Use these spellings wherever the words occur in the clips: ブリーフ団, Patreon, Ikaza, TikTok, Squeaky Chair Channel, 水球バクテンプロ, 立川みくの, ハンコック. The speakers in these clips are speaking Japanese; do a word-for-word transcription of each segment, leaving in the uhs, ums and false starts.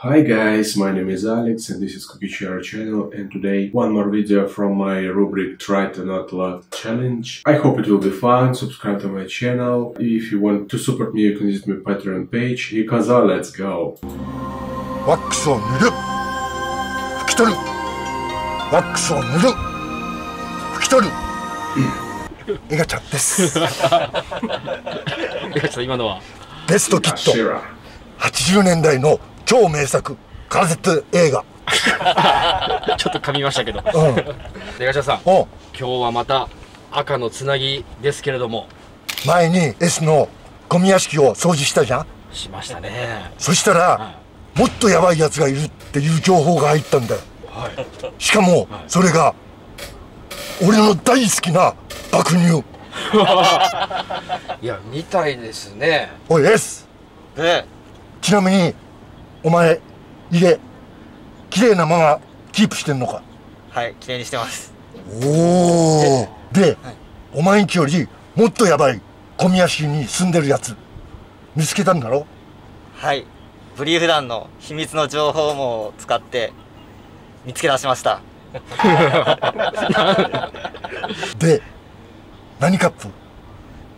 Hi guys, my name is Alex and this is Squeaky Chair Channel, and today one more video from my rubric Try to Not Laugh Challenge. I hope it will be fun. Subscribe to my channel. If you want to support me, you can visit my Patreon page. Ikaza, let's go! Waxを塗る。拭き取る。Waxを塗る。拭き取る。イカちゃんです。イカちゃん、今のはベストキット。はちじゅうねんだいの超名作カセット映画ちょっと噛みましたけど、でガシャさん、今日はまた赤のつなぎですけれども、前に S のゴミ屋敷を掃除したじゃん。しましたね。そしたら、はい、もっとヤバいやつがいるっていう情報が入ったんだよ、はい、しかも、はい、それが俺の大好きな爆乳いや、みたいですね。おい S、ね、ちなみにお前、家、綺麗なままキープしてんのか？はい、綺麗にしてます。おー。で、はい、お前んちよりもっとやばいゴミ屋敷に住んでるやつ、見つけたんだろ？はい、ブリーフ団の秘密の情報網を使って見つけ出しました。で、何カップ？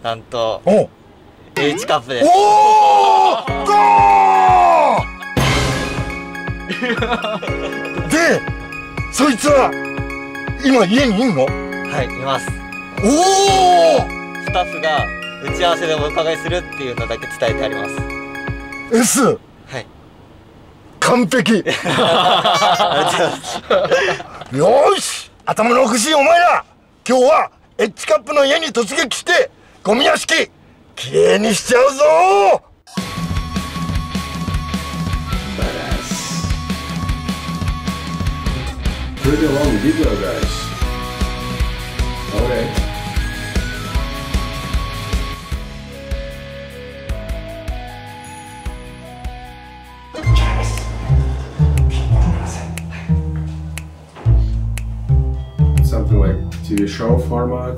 なんと、H カップです。おー！ゴー！で、そいつは今家にいるの？はい、います。おお。スタッフが打ち合わせでお伺いするっていうのだけ伝えてあります。S。はい。完璧。よし、頭のおかしいお前ら。今日はエッチカップの家に突撃してゴミ屋敷きれいにしちゃうぞー。Pretty long video, guys. Alright. Something like T V show format.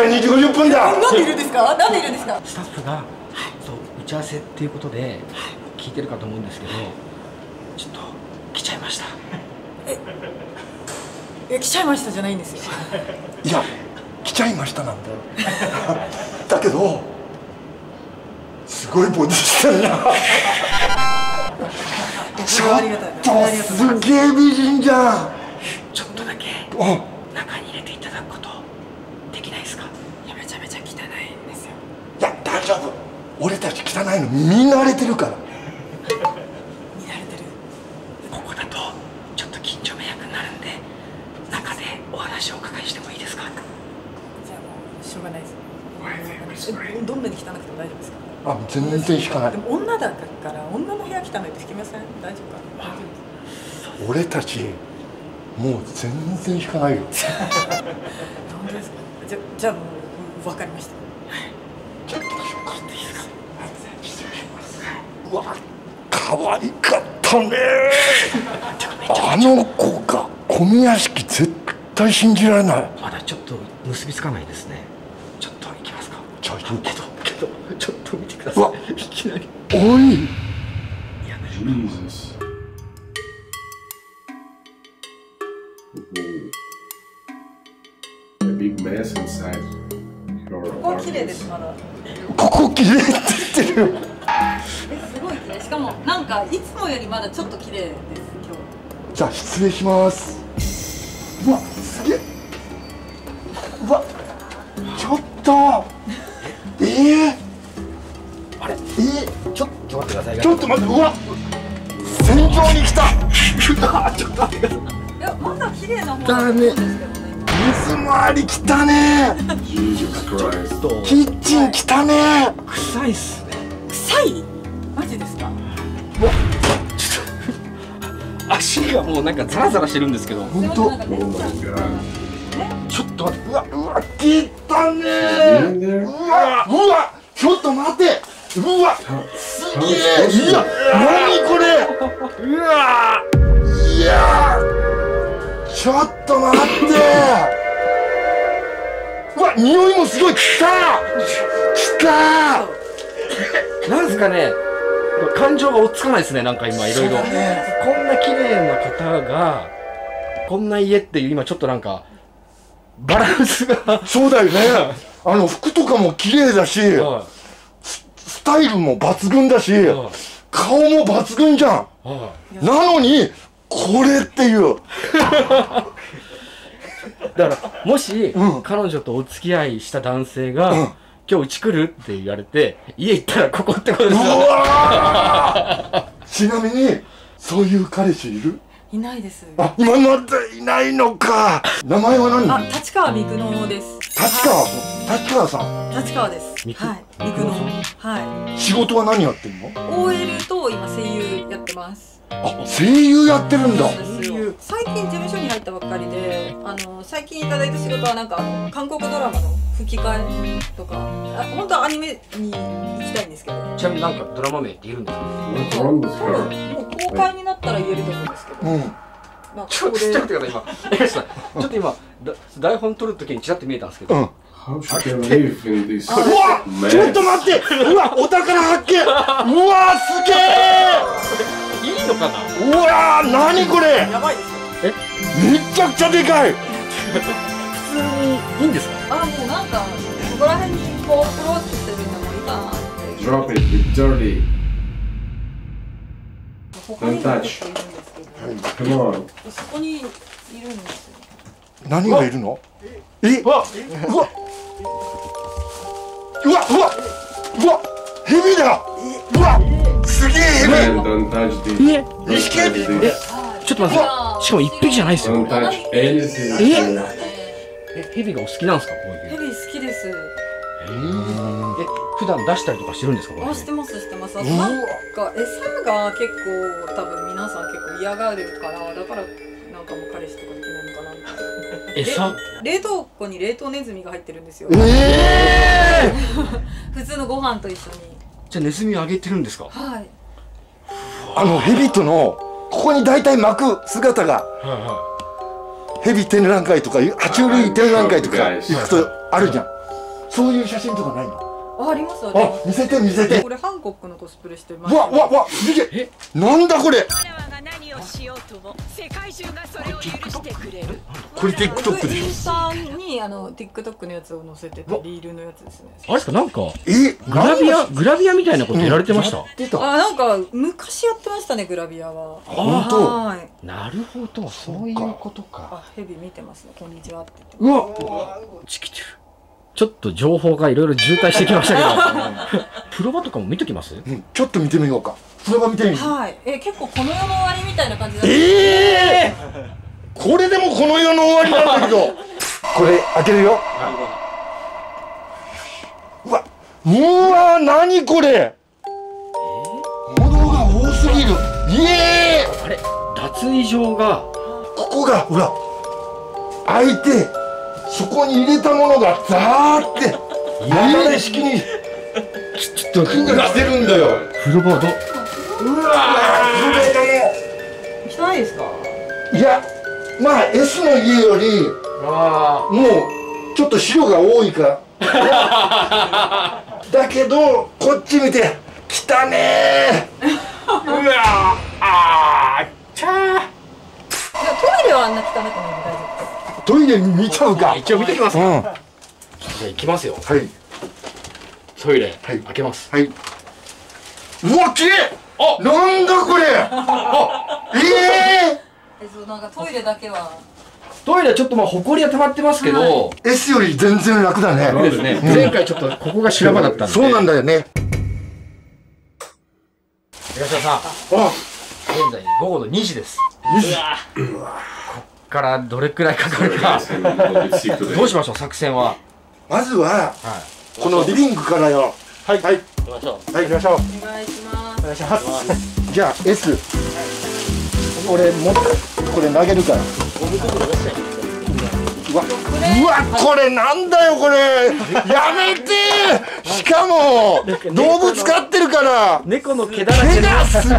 にじゅうごふんだ。なんでいるんですか？なんでいるんですか？スタッフが、はい、そう打ち合わせっていうことで、はい、聞いてるかと思うんですけど、はい、ちょっと来ちゃいました。え、え来ちゃいましたじゃないんですよ。いや、来ちゃいましたなんだよ。だけどすごいボディしてるな。ちょっとすげえ美人じゃん。ちょっとだけ中に入れていただくことできないですか？いや、めちゃめちゃ汚いんですよ。いや、大丈夫。俺たち汚いの見慣れてるから。見慣れてる。ここだとちょっと緊張迷惑になるんで、中でお話をお伺いしてもいいですか？じゃあもうしょうがないです。どんなに汚くても大丈夫ですか？あ、全然汚い。でも女だから女の部屋汚いって聞きません？大丈夫か？大丈夫。俺たちもう全然引かないよ。本当ですか？じゃじゃあもうわかりました。はい。ちょっと紹介できますか？失礼します。うわ、可愛かったね。あの子がゴミ屋敷絶対信じられない。まだちょっと結びつかないですね。ちょっと行きますか？ちょっとけどけどちょっと見てください。いきなり。おい。いや、大丈夫です。ここ綺麗です。まだここ綺麗って言ってる。え、すごい綺麗。しかもなんかいつもよりまだちょっと綺麗です今日。じゃあ失礼します。うわ、すげえ。うわ、ちょっと。ええ。あれ、ええ、ちょっと待ってください。ちょっと待って、うわ、戦場に来た。ちょっとあれがいや、まだ綺麗な方だね。水回りきたね。キッチンきたね。臭いっすね。臭い？マジですか？足がもうなんかザラザラしてるんですけど。本当。ちょっと待って、うわうわきたねー。うわうわちょっと待って。うわすげえ。いや何これ。うわいやちょっと待って。うわ匂いもすごい。きたきた。なんですかね。感情が追っつかないですね、なんか今いろいろ。こんな綺麗な方が、こんな家っていう、今ちょっとなんか、バランスが。そうだよね。あの、服とかも綺麗だし、スタイルも抜群だし、顔も抜群じゃん。なのに、これっていう。だから、もし、彼女とお付き合いした男性が、今日うち来るって言われて家行ったらここってことですよ。ちなみにそういう彼氏いる？いないです。あ、今までいないのか。名前は何？あ、立川みくのです。立川、立川さん。立川です。はい。みくの。はい。仕事は何やってるの？オーエル と今声優やってます。あ、声優やってるんだ。最近事務所に入ったばっかりで、あの最近いただいた仕事はなんかあの韓国ドラマの吹き替えとか、あ、本当はアニメに行きたいんですけど。ちなみになんかドラマ名って言うんですか？ドラマですから。もう公開になったら言えると思うんですけど。うん。まあちょっとちょっと今、ちょっと今台本取るときにちらっと見えたんですけど。うん。うわ、ちょっと待って。うわ、お宝発見。うわ、すげえ。いいのかな。うわー、なにこれ。やばいですよ。え、めちゃくちゃでかい。普通にいいんですか。あ、もうなんかそこら辺にこうポロってしてるのもいいかなって。ドロップイット、ドリー他にも結構いるんですけど、はい、そこにいるんですよ。何がいるの。え、うわうわうわうわヘビだ。うわすげえヘビ。え、にひきヘビ。え、ちょっと待って、しかもいっぴきじゃないですよ。え、ヘビがお好きなんですか。ヘビ好きです。え、普段出したりとかしてるんですか。あ、してますしてます。なんか餌が結構多分皆さん結構嫌がるから、だからなんかもう彼氏とかできないのかなみたいな。餌冷凍庫に冷凍ネズミが入ってるんですよ。ええ、普通のご飯と一緒に。じゃあネズミあげてるんですか。はい。あのヘビとのここに大体巻く姿が、ヘビ展覧会とか爬虫類展覧会とか行くとあるじゃん。そういう写真とかないの。あ、ありますあります。見せて見せて。これハンコックのコスプレしてます。わわわ、見て。なんだこれ。これ TikTok でしょ。インスタにあの TikTok のやつを載せてて、リールのやつですね。あれですか、なんかえグラビアグラビアみたいなことやられてました。あ、なんか昔やってましたね、グラビアは。本当。なるほど、そういうことか。ヘビ見てますね。こんにちはって言って。うわ、チキチュル。ちょっと情報がいろいろ渋滞してきましたけど、プロバとかも見ときます？うん、ちょっと見てみようか。プロバ見てみよう。はい。え、結構この世の終わりみたいな感じだった。ええー。これでもこの世の終わりなんだけど。これ開けるよ。うわ、うわー、なにこれ。歩道が多すぎる。イエーイ。あれ、脱衣場がここがほら開いて。そこに入れたものがザーって流れ式にちょっと金がしてるんだよ。風呂場ど。うわー、これ汚いですか。いや、まあ S の家よりもうちょっと白が多いからだけどこっち見て汚ねー。うわあーちゃー。トイレはあんな汚くないの大丈夫。トイレ見ちゃうか。一応見てきます。じゃあ行きますよ。はい。トイレ開けます。はい。うわ、きれい。あ、なんだこれ。あ、ええ。え、そう、なんかトイレだけは。トイレちょっとまあ埃が溜まってますけど、S より全然楽だね。ですね。前回ちょっとここが修羅場だったんで。そうなんだよね。東田さん。あ、現在午後のにじです。うわ、こっからどれくらいかかるかどうしましょう、作戦は。まずはこのリビングからよ。はい、はい、行きましょう。はい、行きましょう。お願いします。お願いします。じゃあ S、 俺もこれ投げるから。うわうわ、これなんだよこれ、やめて。しかも動物飼ってるから、猫の毛だらけ、毛がすご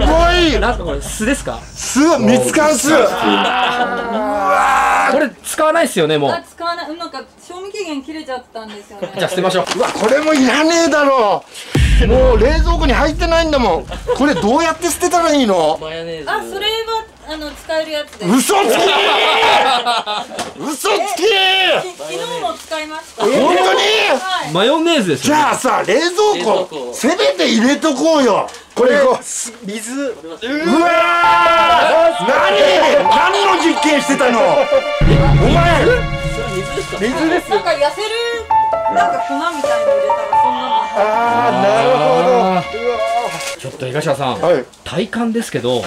い。なんかこれ巣ですか？巣、ミツカン巣。うわ、これ使わないですよね、もう。使わない。なんか賞味期限切れちゃったんですよね。じゃあ捨てましょう。うわ、これもいらねえだろう。もう冷蔵庫に入ってないんだもん。これどうやって捨てたらいいの？マヨネーズ。あ、それはあの使えるやつです。嘘つきー！嘘つきー！昨日も使いました。本当に？はい、マヨネーズですよね。じゃあさ、冷蔵庫せめて入れとこうよ。これ水。うわー！何？何の実験してたの？お前。水です。なんか痩せる、なんか粉みたいの入れたらそんなの。ああ、なるほど。うわー。ちょっと東さん、体感ですけど。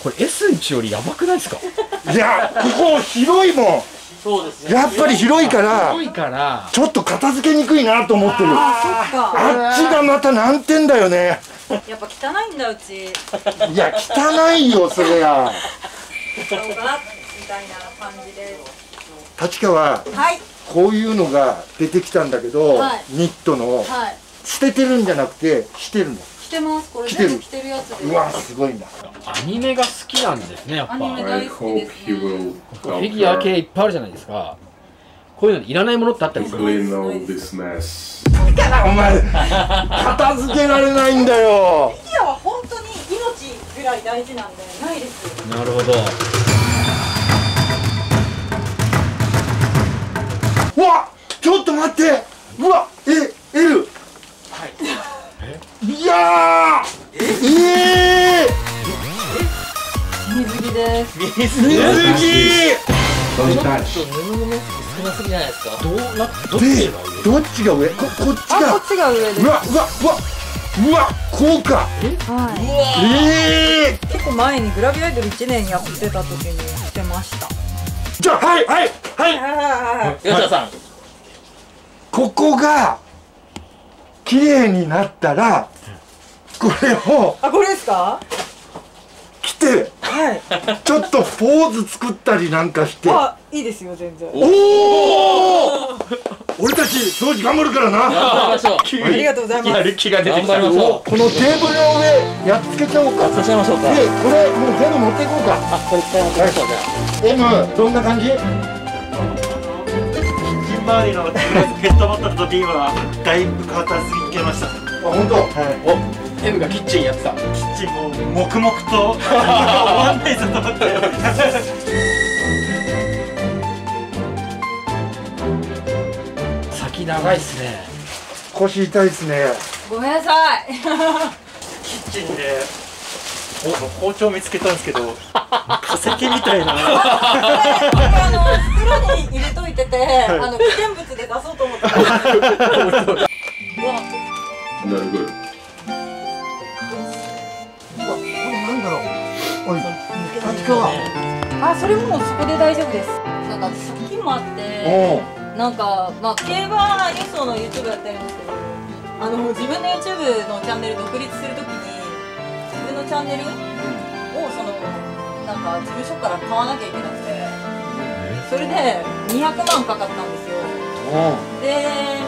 これ S んちよりやばくないですか？いや、ここ広いもん。そうですね、やっぱり広いからちょっと片付けにくいなと思ってる。あっちがまた難点だよね。やっぱ汚いんだうち。いや汚いよそれが。そうかみたいな感じで。立川、はい、こういうのが出てきたんだけど、はい、ニットの、はい、捨ててるんじゃなくてしてるの。着てます。これ全部着てるやつです。うわ、すごいな。アニメが好きなんですね、やっぱ。アニメ大好きですね。フィギュア系いっぱいあるじゃないですか。こういうのいらないものってあったりするんですか？だからお前片付けられないんだよ。フィギュアは本当に命ぐらい大事なんでないですよ。なるほど。うわ、ちょっと待って。うわ、え、L。はい。いやー、ええー、水着です。水着、水着。ちょっと布の面積少なすぎじゃないですか。どうなってどっちが上？こっちが、こっちが上です。うわうわうわうわ、こうか。ええ、結構前にグラビアアイドルいちねんやってた時に着てました。じゃあ、はいはいはい、吉田さん、ここが綺麗になったらこれを、あ、これですか？着て、はい、ちょっとポーズ作ったりなんかして。あ、いいですよ全然。おお、俺たち掃除頑張るからな。ありがとうございます。やる気が出てきた。このテーブルの上やっつけちゃおうか。させましょうか。で、これもう全部持っていこうか。あ、これ使いましょうか。M、どんな感じ？周りのペットボトルとビーバーだいぶ片付けました。あ、本当。はい。お、M がキッチンやってた。キッチンも黙々と終わんないぞと思って。先長いっすね。腰痛いっすね。ごめんなさい。キッチンで包丁見つけたんですけど、化石みたいな。袋に入れといてて、あの危険物で出そうと思って。なるほど。うわ、これなんだろう。おい、立川。あ、それもそこで大丈夫です。なんか好きもあって、なんかまあ競馬輸送の YouTube やってるんですけど、あの自分の YouTube のチャンネル独立するときに自分のチャンネルをそのなんか事務所から買わなきゃいけなくて、それでにひゃくまんかかったんですよ。で、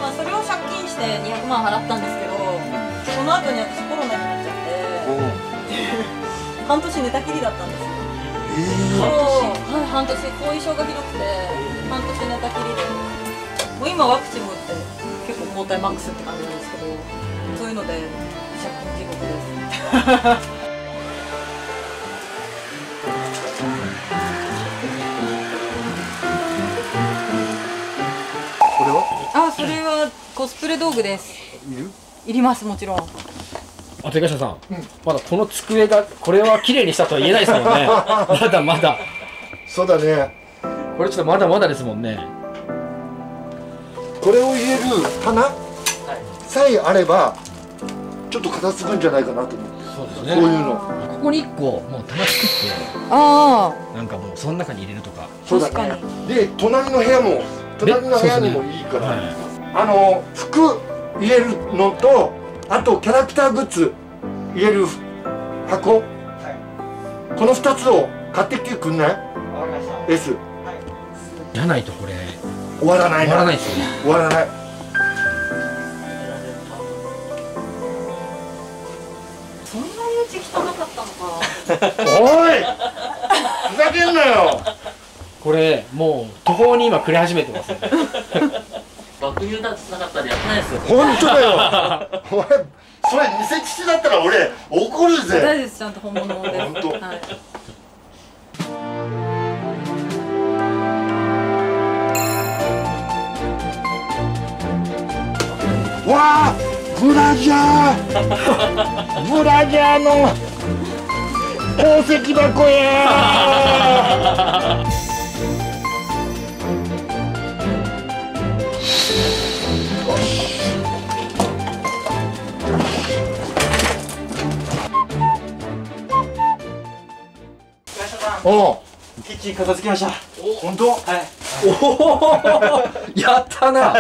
まあ、それを借金してにひゃくまん払ったんですけど、その後に私コロナになっちゃって半年寝たきりだったんですよ。そう、はい、半年。後遺症がひどくて半年寝たきりで、もう今ワクチンも打って結構抗体マックスって感じなんですけど、そういうので借金地獄です。あ、それはコスプレ道具です。いる？いります、もちろん。あといかしゃさん、うん、まだこの机が、これは綺麗にしたとは言えないですもんね。まだまだ。そうだね。これちょっとまだまだですもんね。これを入れる花、はい、さえあれば、ちょっと片付くんじゃないかなと思う。そうです。かね。こういうのここにいっこもう玉作ってなんかもうその中に入れるとか。そうだね。で隣の部屋も隣の部屋にもいいから、あの服入れるのと、あとキャラクターグッズ入れる箱、このふたつを買ってきてくんない？わかりました。 S じゃないとこれ終わらないな。終わらないですよね。終わらない。そんなにうち汚かったのか。おいふざけんなよ。これもう途方に今暮れ始めてますよね。学友だってなかったらやってないですよ。本当だよ。お前それ偽父だったら俺怒るぜ。大丈夫です、ちゃんと本物です。本当。はい、わあ、ブラジャー、ブラジャーの宝石箱や。おお、キッチン片付けました。本当？はい。おお、やったな。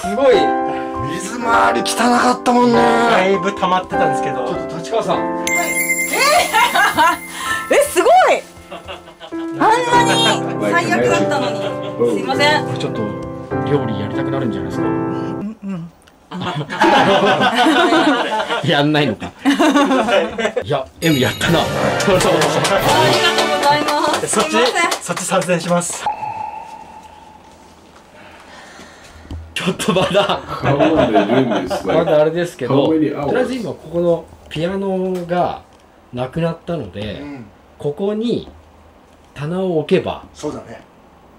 すごい。水回り汚かったもんね。だいぶ溜まってたんですけど。ちょっと立川さん。はい、えー、え、すごい。あんなに最悪だったのに。すいません。これちょっと料理やりたくなるんじゃないですか。うんうん。やんないのか。いや、Mやったな。ありがとうございます。そっち、そっち参戦します。ちょっとまだまだあれですけど、とりあえず今ここのピアノがなくなったので、うん、ここに棚を置けばそうだね、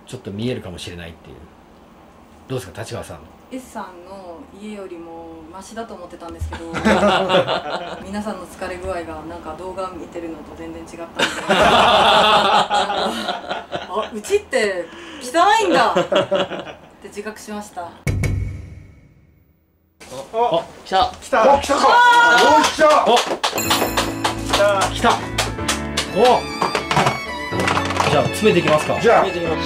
ちょっと見えるかもしれないっていう。どうですか立川さん。 S さんの家よりもマシだと思ってたんですけど皆さんの疲れ具合がなんか動画見てるのと全然違ったんであ、うちって汚いんだって自覚しました。あ、来た来た来たか。おっ、来た来た。お、じゃあ詰めていきますか。じゃあ詰めていきます。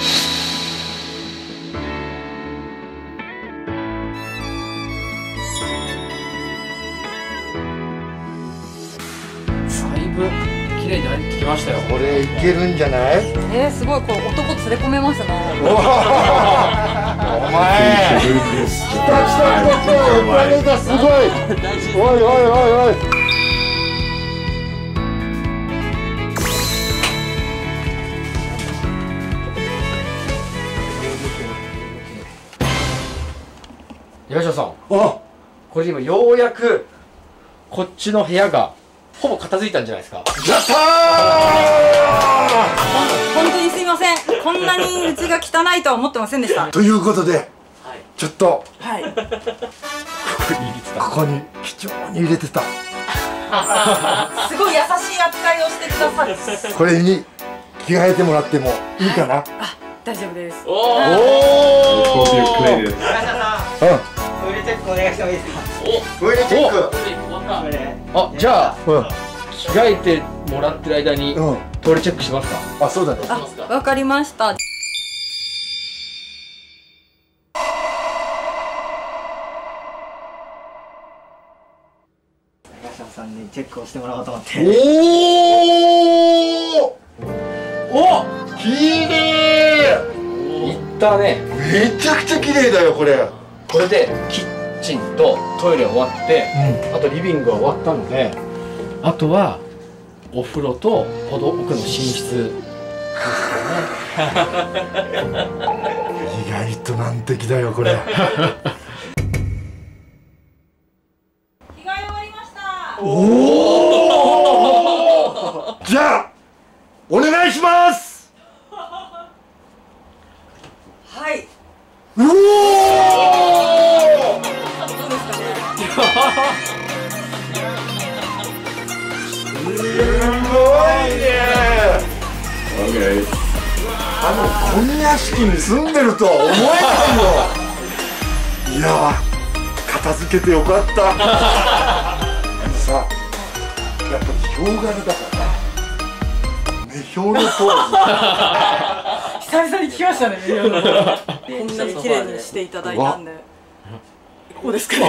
だいぶ綺麗になってきましたよ。これいけるんじゃない？えー、すごい。これ男連れ込めますね。お前来た来た来た来た。お金がすごい。おいおいおいおい。東野さん、あ、これ今ようやくこっちの部屋がほぼ片付いたんじゃないですか。やったー。本当にすいません。こんなにうちが汚いとは思ってませんでした。ということで、ちょっと、はい、ここに貴重に入れてた。すごい優しい扱いをしてくださる。これに着替えてもらってもいいかな。はい、あ、大丈夫です。おお。うん。トイレチェックお願いしてもいいですか。お、トイレチェック。あ、じゃあ、着替えてもらってる間に。うん。これチェックしますか。あ、そうだね。あ、わかりました。東野さんにチェックをしてもらおうと思って。おお。お、綺麗。いったね。めちゃくちゃ綺麗だよこれ。これでキッチンとトイレ終わって、うん、あとリビングが終わったので、あとは。お風呂とほど奥の寝室ですよね。意外と難敵だよこれ。着替え終わりました。おお。じゃあお願いします。はい。うおー。すごいね。あのゴミ屋敷に住んでるとは思えないよ。いやー、片付けてよかった。さあ、ヒョウ柄だからね。ヒョウのポーズ久々に聞きましたね。こんなに綺麗にしていただいたんで。こうですかね。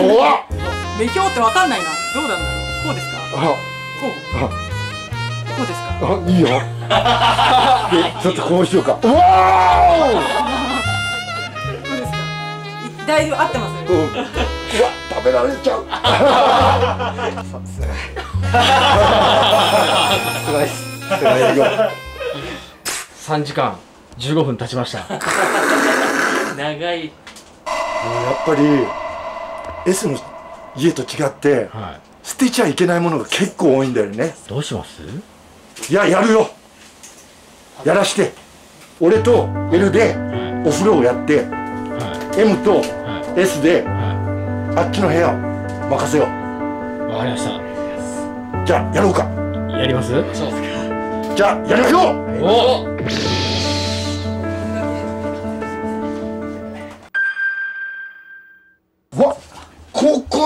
目標ってわかんないな。どうなんだろう。こうですか。こう。こうですか。あ、いいよ。ちょっとこうしようか。うわー。どうですか。だいぶ合ってますね。うん。食べられちゃう。すごい。すごい。すごい。さんじかんじゅうごふん経ちました。長い。やっぱり。S の家と違って、はい、捨てちゃいけないものが結構多いんだよね。どうします？いや、やるよ。やらして。俺と L でお風呂をやって、はい、M と S で、はい、あっちの部屋を任せよう。わかりました。じゃあやろうか。やります？そうですか。じゃあやりましょう。おお。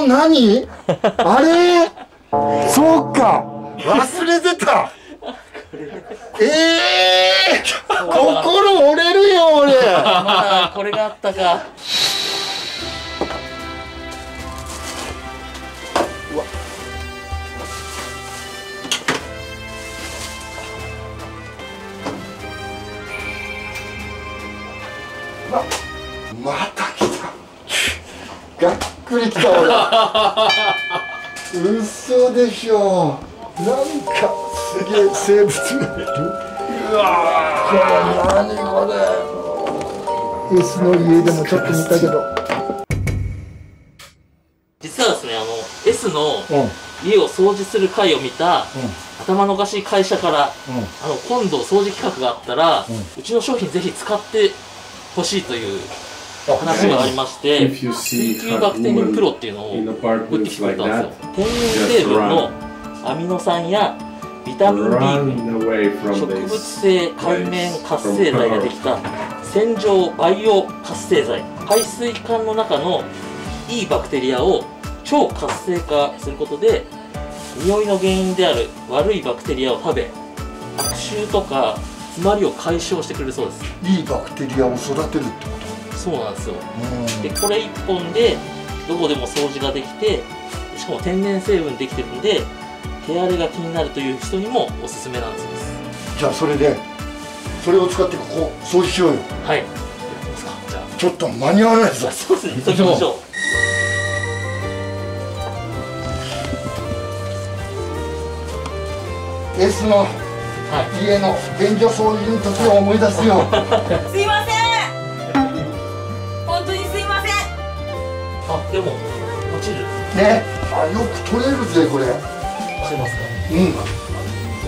何あれそうか忘れてたええー、心折れるよ俺まあこれがあったかうわま、また来たがっびっくりきた俺嘘でしょなんかすげえ生物がいるうわーこれ何これ S の家でもちょっと見たけど実はですねあの S の家を掃除する回を見た、うん、頭のおかしい会社から、うん、あの今度掃除企画があったら、うん、うちの商品ぜひ使ってほしいという話がありまして、水球バクテンプロっていうのを売ってきてくれたんですよ。天然成分のアミノ酸やビタミン ビー、 植物性界面活性剤ができた洗浄バイオ活性剤、排水管の中のいいバクテリアを超活性化することで、匂いの原因である悪いバクテリアを食べ、悪臭とか詰まりを解消してくれるそうです。いいバクテリアを育てるってこと。そうなんですよ。でこれいっぽんでどこでも掃除ができて、しかも天然成分できてるんで手荒れが気になるという人にもおすすめなんです。じゃあそれでそれを使ってここ掃除しようよ。はい、ちょっと間に合わないぞ。そうですね、急ぎましょう。S の家の便所掃除の時を思い出すよ。すいません、でも落ちるね。あ、よく取れるぜこれ。落ちますか。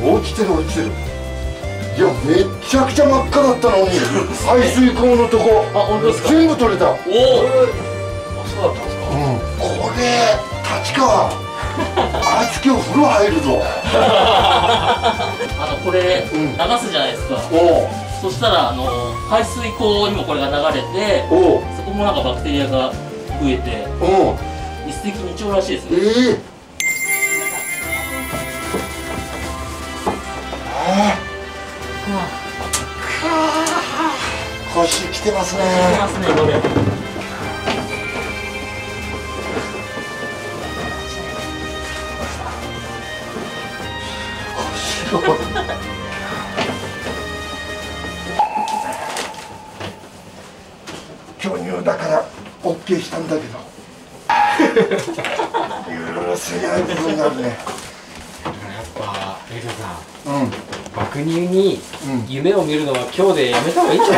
うん、落ちてる落ちてる。いやめちゃくちゃ真っ赤だったのに排水口のとこあ、本当ですか。全部取れた。おお、そうだったんですか。うん、これ立川あいつ今日風呂入るぞ。あのこれ流すじゃないですか。おお、そしたらあの排水口にもこれが流れて、おお、そこもなんかバクテリアが増えて、一石二鳥らしいですね。ええ。腰きてますね。きてますね、これ。腰を。巨乳だから。オッケーしたんだけど許せないことになるね。やっぱエルさん、うん、爆乳に夢を見るのは今日でやめた方がいいんじゃ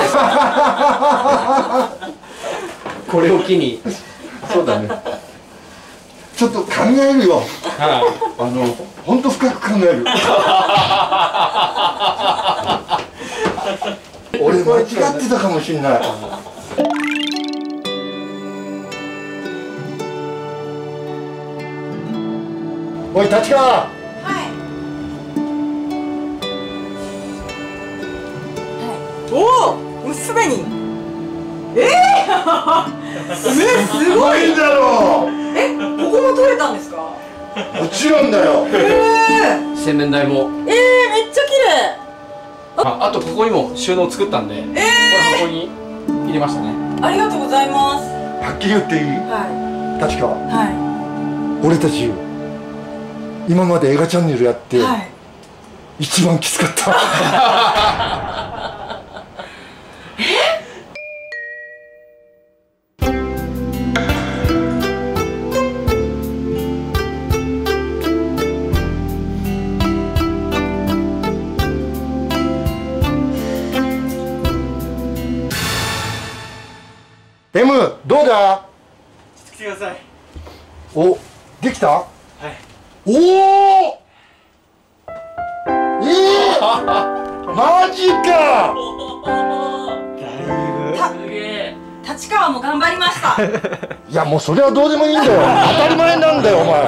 ないですか。これを機にそうだね、ちょっと考えるよ。はい、あの本当深く考える。俺間違ってたかもしれない。おい立川、はいはい、おお娘にええー、すごいだろう。え、ここも取れたんですか。もちろんだよ。えー、洗面台も。えー、めっちゃ綺麗。 あ, あとここにも収納作ったんで、えー、これ箱に入れましたね。ありがとうございます。はっきり言っていい？はい。確か。はい。俺たち今まで映画チャンネルやって、はい、一番きつかった。え？M どうだ？来てください。お、できた？はい。おお、ええー、マジか。だいぶすげえ。立川も頑張りました。いや、もうそれはどうでもいいんだよ。当たり前なんだよお前。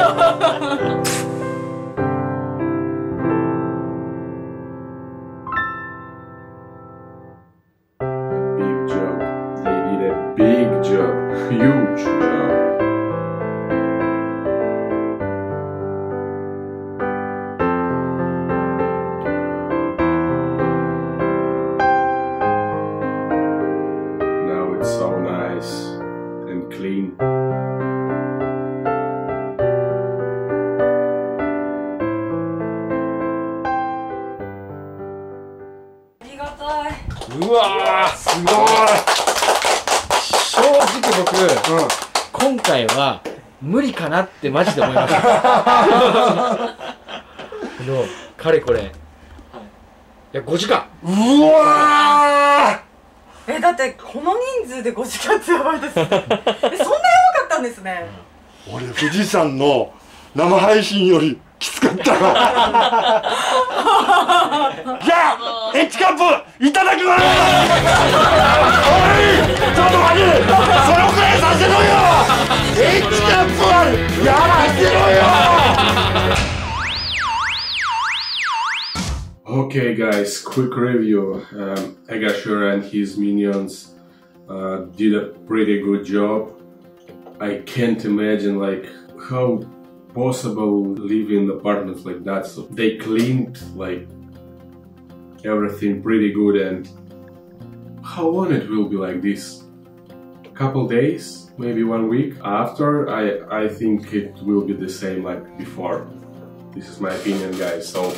うわー、すごい。正直僕、うん、今回は無理かなってマジで思いました。かれこれ、はい、いやごじかん。うわー、え、だってこの人数でごじかんってやばいですね。え、そんなやばかったんですね。俺、富士山の生配信よりきつかった。じゃあエッチカップいただきます。おい、ちょっと待て、そのくらいさせろよ。エッチカップはやらせろよ。Okay guys, quick review. um, Ikaza and his minions uh, did a pretty good job. I can't imagine like how possible living in apartments like that. So they cleaned like everything pretty good. And how long it will be like this? A couple days, maybe one week after. I, I think it will be the same like before. This is my opinion, guys. So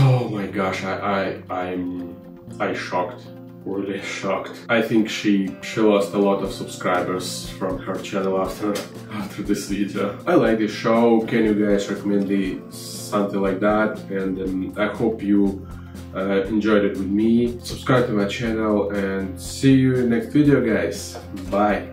oh my gosh, I, I I'm I shocked. Really shocked. I think she she lost a lot of subscribers from her channel after after this video. I like the show. Can you guys recommend the something like that? And um, I hope you uh, enjoyed it with me. Subscribe to my channel and see you in the next video, guys. Bye.